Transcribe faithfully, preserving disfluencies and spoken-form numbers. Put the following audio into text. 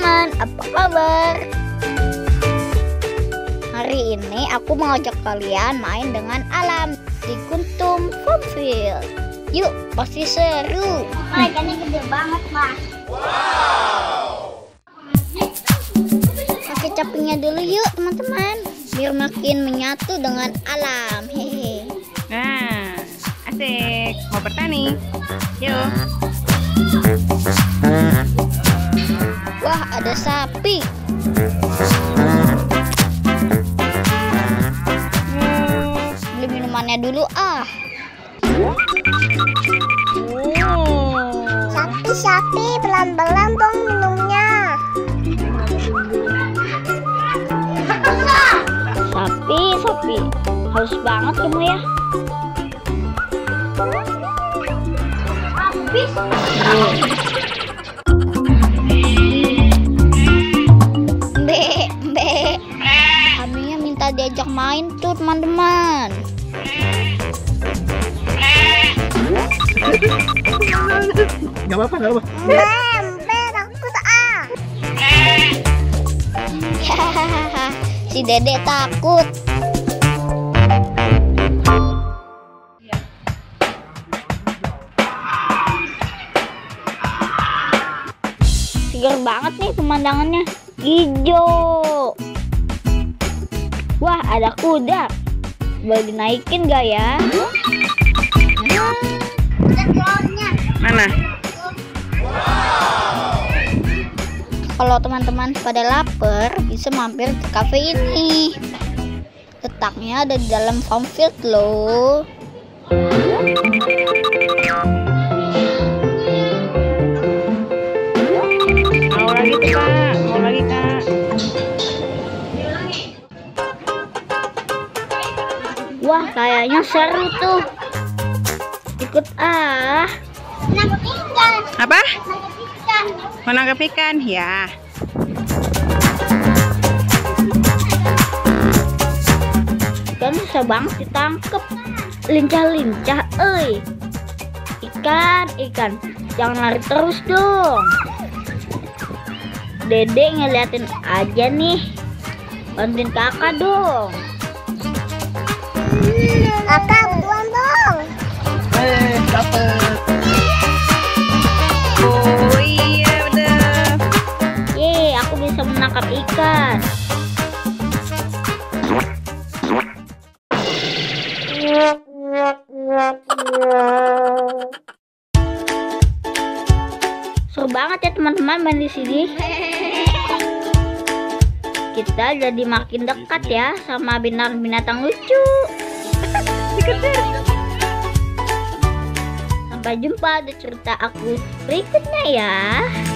teman-teman, apa kabar? Hari ini aku mengajak kalian main dengan alam di Kuntum Farmfield. Yuk, pasti seru. Ikannya gede banget, Mas. Wow. Pakai capingnya dulu yuk, teman-teman, biar makin menyatu dengan alam. Hehe. Nah, asik. Mau bertani? Yuk. Wah, ada sapi. Beli minumannya dulu ah. Sapi-sapi, pelan-pelan dong minumnya. Sapi-sapi, haus banget kamu ya. Mbe, mbe. Kaminya minta diajak main tuh, teman-teman. Gak apa-apa, gak apa-apa. Mbe, takut ah. Si Dede takut. Segar banget nih pemandangannya, hijau. Wah, ada kuda. Boleh dinaikin gak ya? Kuda telurnya. Mana? Wow. Kalau teman-teman pada lapar, bisa mampir ke kafe ini. Letaknya ada di dalam farmfield loh. Wah, kayaknya seru tuh. Ikut ah. Menangkap ikan. Apa? Menangkap ikan. Menangkap ikan, ya. Ikan susah banget ditangkap. Lincah-lincah, euy. Ikan, ikan. Jangan lari terus dong. Dede ngeliatin aja nih. Bantuin kakak dong. Kakak, buang dong. Eh, dapet. Oh iya, bener. Yeay, aku bisa menangkap ikan. Seru banget ya teman-teman main di sini. Kita jadi makin dekat ya sama binatang-binatang lucu. Sampai jumpa di cerita aku berikutnya ya.